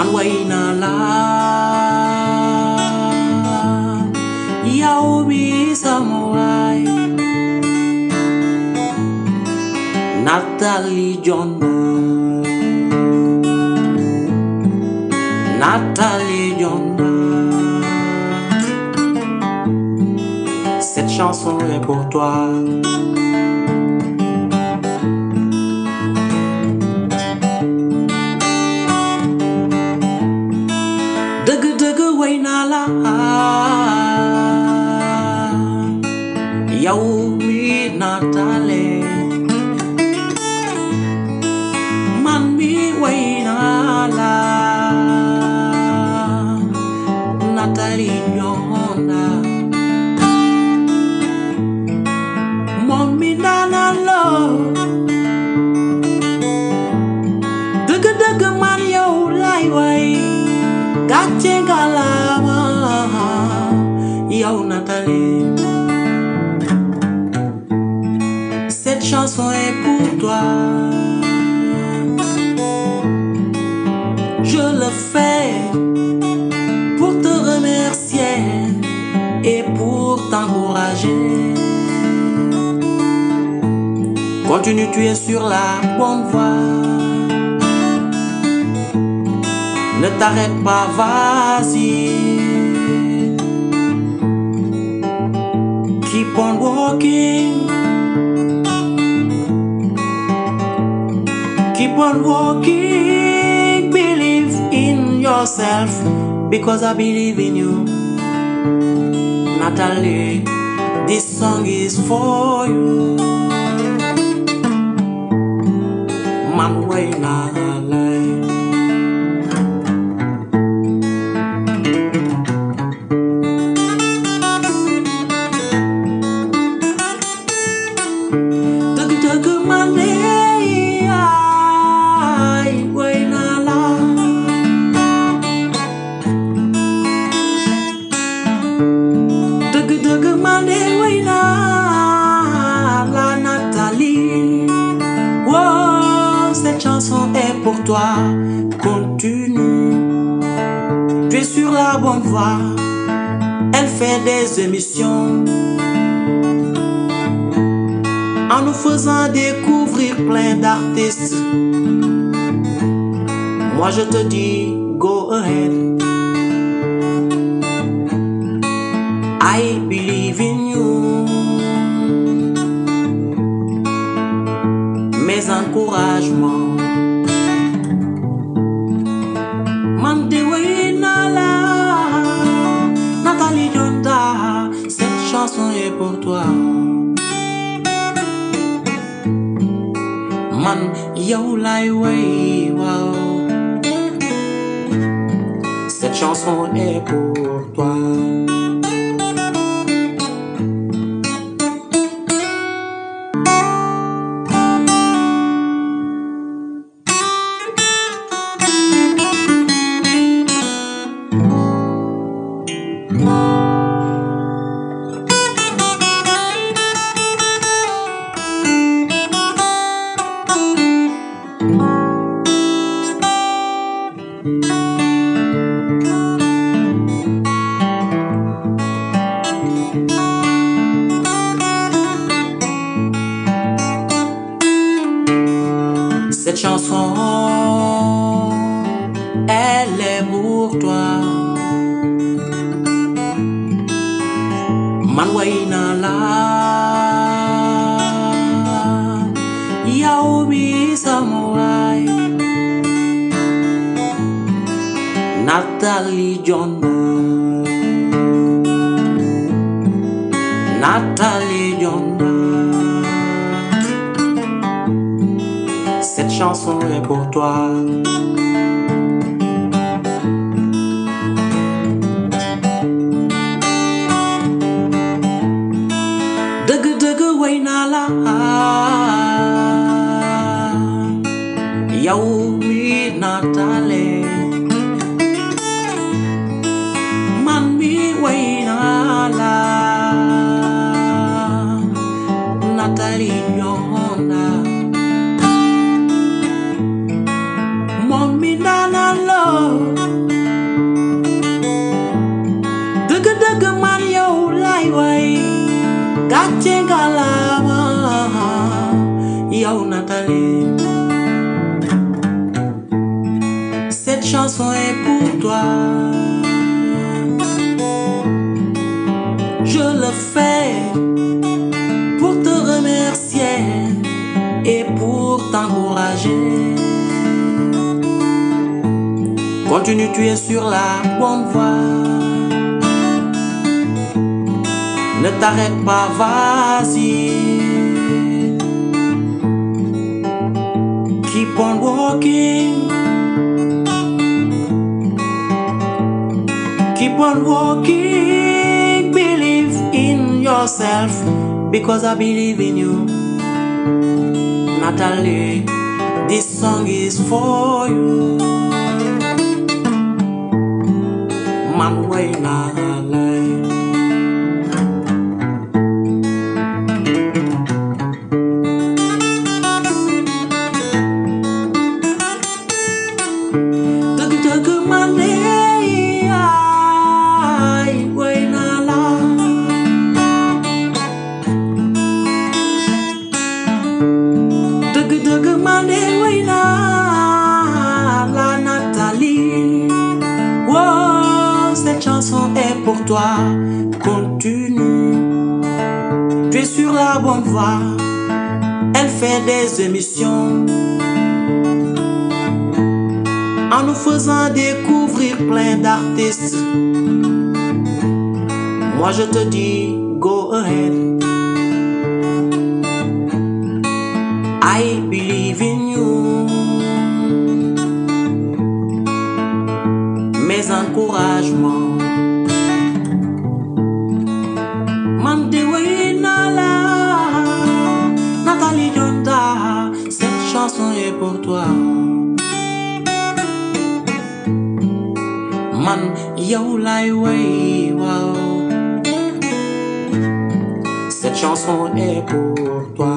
manway na la yao bi samurai Nathalie John, cette chanson est pour toi. Yaoumi Natale, man mi wainala, Nathalie Yona, mon mi nana lo, dege dege man yo laiway, gache galama, yao Nathalie. Cette chanson est pour toi. Je le fais pour te remercier et pour t'encourager. Continue, tu es sur la bonne voie. Ne t'arrête pas, vas-y. Keep on walking. Keep on walking, believe in yourself, because I believe in you, Nathalie. This song is for you. Man way na lai. Dug dug man day. Pour toi, continue, tu es sur la bonne voie. Elle fait des émissions en nous faisant découvrir plein d'artistes. Moi je te dis, go ahead. I believe in you. Mes encouragements. Et pour toi, man yo lai way wow. Cette chanson est pour toi. Cette chanson, elle est pour toi. Man waina la yao bi samurai Nathalie John. Cette chanson est pour toi. Dug dug waina la yaoumi Natale, man mi waina la Nathalie Yona. Mommy, na na love. Kajenga lama ya Nathalie. Cette chanson est pour toi. Je le fais pour te remercier et pour t'encourager. Continue, tu es sur la bonne voie. Ne t'arrête pas, vas-y. Keep on walking. Keep on walking. Believe in yourself, because I believe in you. Nathalie, this song is for you. Manuela. Pour toi, continue, tu es sur la bonne voie. Elle fait des émissions en nous faisant découvrir plein d'artistes. Moi je te dis, go ahead. I believe in you. Mes encouragements. Et pour toi, man, yow lay way, wow. Cette chanson est pour toi.